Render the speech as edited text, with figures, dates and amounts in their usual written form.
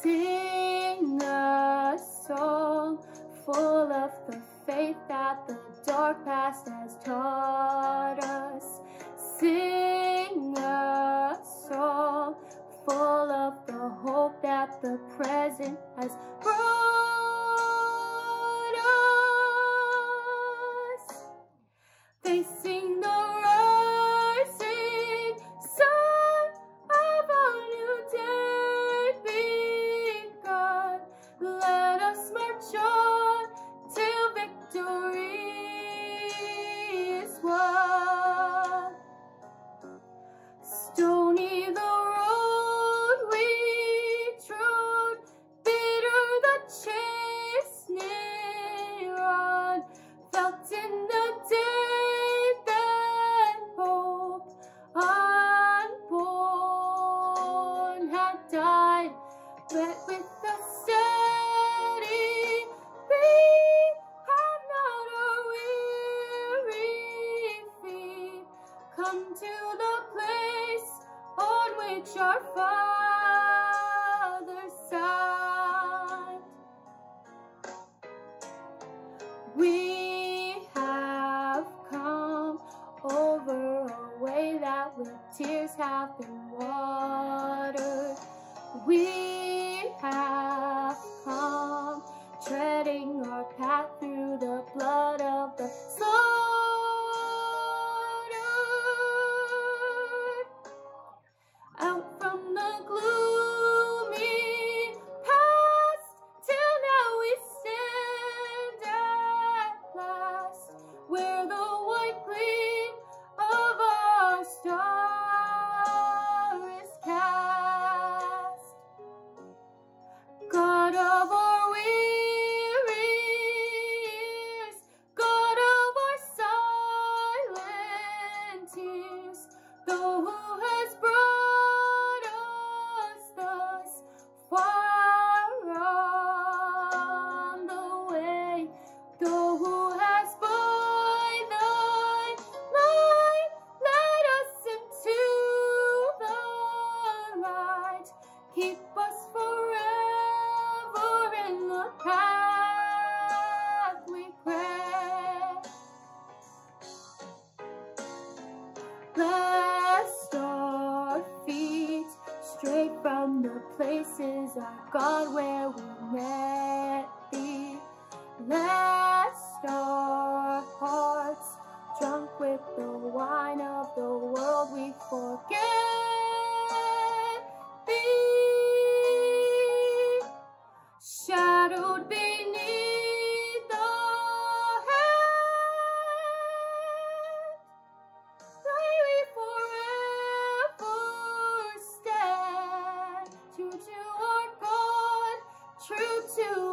Sing a song full of the faith that the dark past has taught us. Sing a song full of the hope that the present has brought us. They sing the but with the steady beat, have not a weary feet. Come to the place on which our Father sat. We have come over a way that with tears have been watered. We have come, treading our path through the blood of the slaughtered. Out from the gloomy past, till now we stand at last, where the white gleam of our star is cast. Blessed our feet, straight from the places our God where we met Thee. Blessed our hearts, drunk with the wine of the world, we forget Thee. Shadowed beneath to